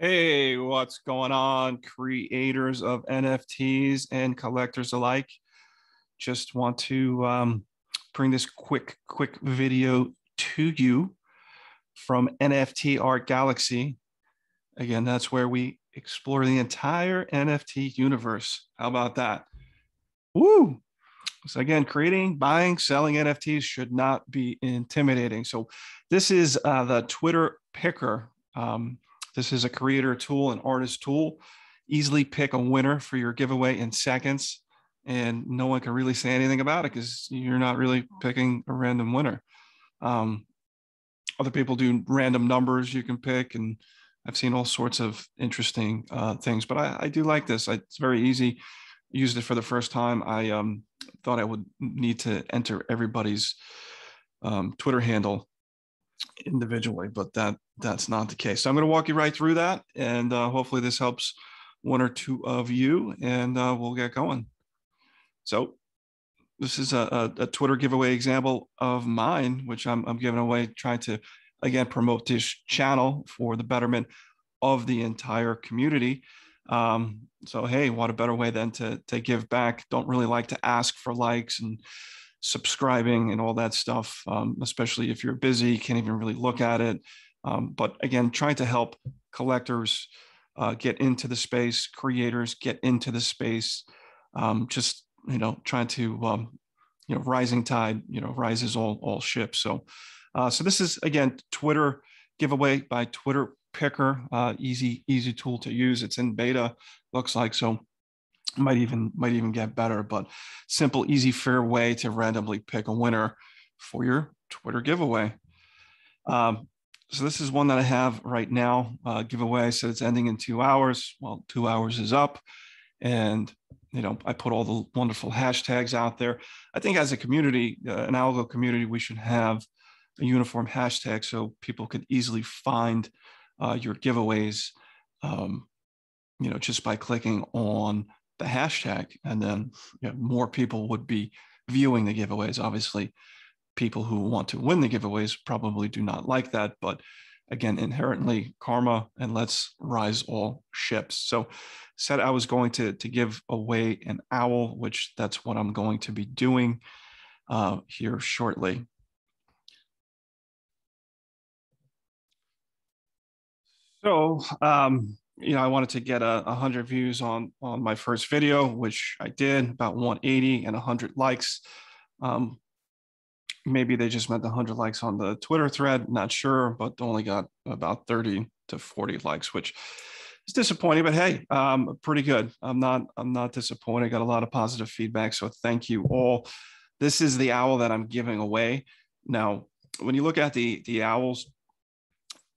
Hey, what's going on, creators of NFTs and collectors alike? Just want to bring this quick video to you from NFT Art Galaxy. Again, that's where we explore the entire NFT universe. How about that? Woo! So again, creating, buying, selling NFTs should not be intimidating. So this is the Twitter Picker. This is a creator tool, an artist tool. Easily pick a winner for your giveaway in seconds, and no one can really say anything about it because you're not really picking a random winner. Other people do random numbers you can pick, and I've seen all sorts of interesting things, but I do like this. It's very easy. I used it for the first time. I thought I would need to enter everybody's Twitter handle individually, but that's not the case. So I'm going to walk you right through that, and hopefully this helps one or two of you, and we'll get going. So this is a Twitter giveaway example of mine, which I'm giving away, trying to again promote this channel for the betterment of the entire community. So hey, what a better way than to give back. Don't really like to ask for likes and subscribing and all that stuff, especially if you're busy, can't even really look at it. But again, trying to help collectors get into the space, creators get into the space, just, you know, trying to, you know, rising tide, you know, rises all ships. So, so this is, again, Twitter giveaway by Twitter Picker, easy tool to use. It's in beta, looks like. So might even get better, but simple, easy, fair way to randomly pick a winner for your Twitter giveaway. So this is one that I have right now, giveaway. So it's ending in 2 hours. Well, 2 hours is up, and, you know, I put all the wonderful hashtags out there. I think as a community, an algo community, we should have a uniform hashtag so people could easily find your giveaways, you know, just by clicking on the hashtag, and then, you know, more people would be viewing the giveaways. Obviously, people who want to win the giveaways probably do not like that, but again, inherently karma, and let's rise all ships. So said I was going to give away an owl, which that's what I'm going to be doing here shortly. So, you know, I wanted to get 100 views on my first video, which I did, about 180 and 100 likes. Maybe they just meant 100 likes on the Twitter thread, not sure, but only got about 30 to 40 likes, which is disappointing, but hey, pretty good. I'm not disappointed. I got a lot of positive feedback, so thank you all. This is the owl that I'm giving away. Now, when you look at the owls,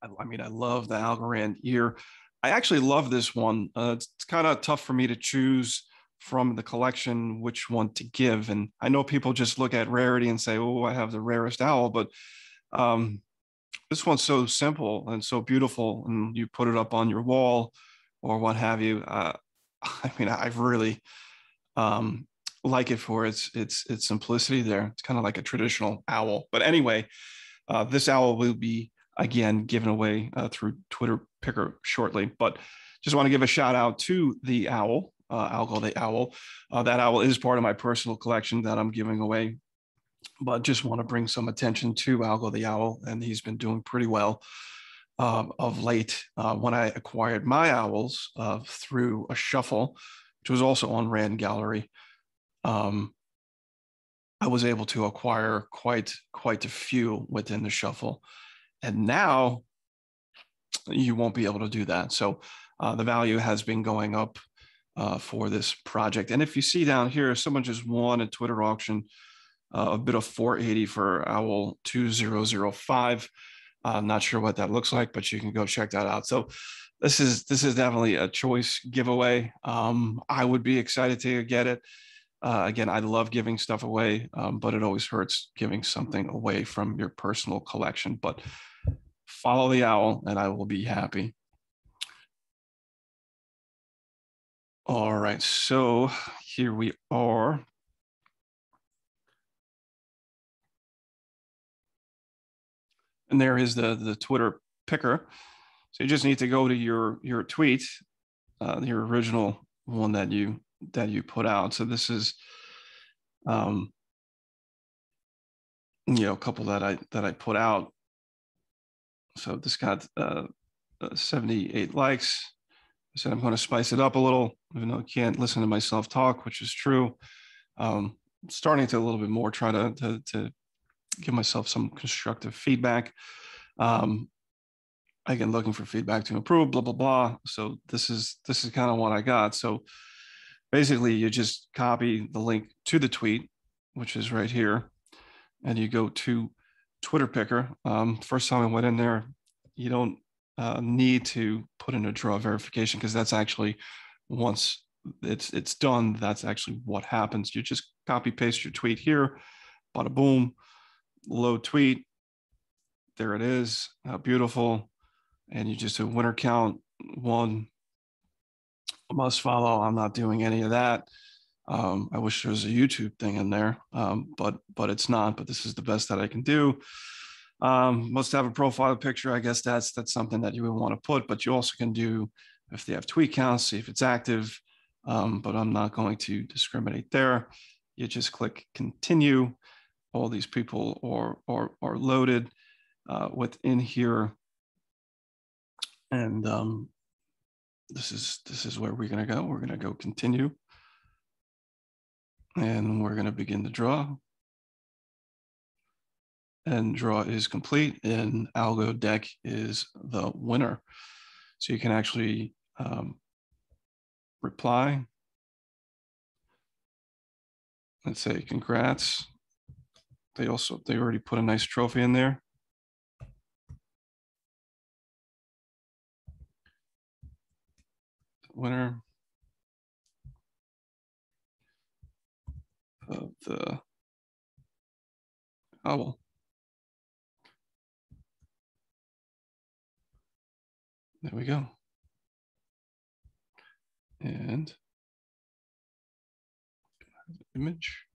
I mean, I love the Algorand ear. I actually love this one. It's kind of tough for me to choose from the collection which one to give. And I know people just look at rarity and say, oh, I have the rarest owl, but this one's so simple and so beautiful. And you put it up on your wall or what have you. I mean, I really like it for its simplicity there. It's kind of like a traditional owl. But anyway, this owl will be, again, given away through Twitter Picker shortly, but just want to give a shout out to the owl, Algo the owl. That owl is part of my personal collection that I'm giving away, but just want to bring some attention to Algo the owl, and he's been doing pretty well of late. When I acquired my owls through a shuffle, which was also on Rand Gallery, I was able to acquire quite a few within the shuffle. And now you won't be able to do that. So the value has been going up for this project. And if you see down here, someone just won a Twitter auction, a bid of 480 for owl 2005. I'm not sure what that looks like, but you can go check that out. So this is definitely a choice giveaway. I would be excited to get it. Again, I love giving stuff away, but it always hurts giving something away from your personal collection. But follow the owl, and I will be happy. All right, so here we are. And there is the Twitter Picker. So you just need to go to your tweet, your original one that you put out. So this is, a couple that I put out. So this got 78 likes. I said, I'm going to spice it up a little, even though I can't listen to myself talk, which is true. Starting to a little bit more, try to give myself some constructive feedback. Again, looking for feedback to improve, blah, blah, blah. So this is kind of what I got. So basically you just copy the link to the tweet, which is right here. And you go to Twitter Picker. First time I went in there, you don't need to put in a draw verification, because that's actually, once it's done, that's actually what happens. You just copy paste your tweet here, bada boom, load tweet. There it is, how beautiful. And you just do winner count, one, must follow. I'm not doing any of that. I wish there was a YouTube thing in there, but it's not. But this is the best that I can do. Must have a profile picture. I guess that's something that you would want to put, but you also can do if they have tweet counts, see if it's active. But I'm not going to discriminate there. You just click continue. All these people are loaded within here, and this is where we're gonna go. We're gonna go continue. And we're going to begin the draw. And draw is complete, and Algo Deck is the winner. So you can actually reply. Let's say congrats. They already put a nice trophy in there. Winner of the, oh well, there we go. And image.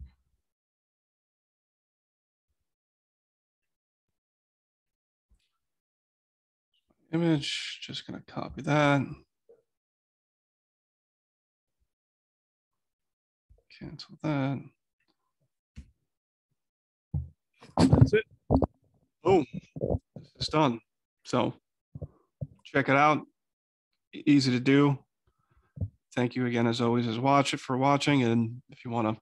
Just gonna copy that. Cancel that. That's it. Boom. It's done. So check it out. Easy to do. Thank you again, as always, for watching. And if you want to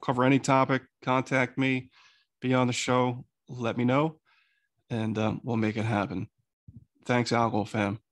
cover any topic, contact me, be on the show, let me know, and we'll make it happen. Thanks, Algo fam.